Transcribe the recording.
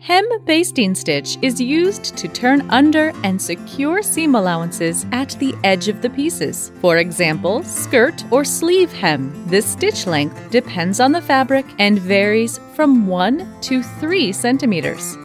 Hem basting stitch is used to turn under and secure seam allowances at the edge of the pieces. For example, skirt or sleeve hem. This stitch length depends on the fabric and varies from 1 to 3 centimeters.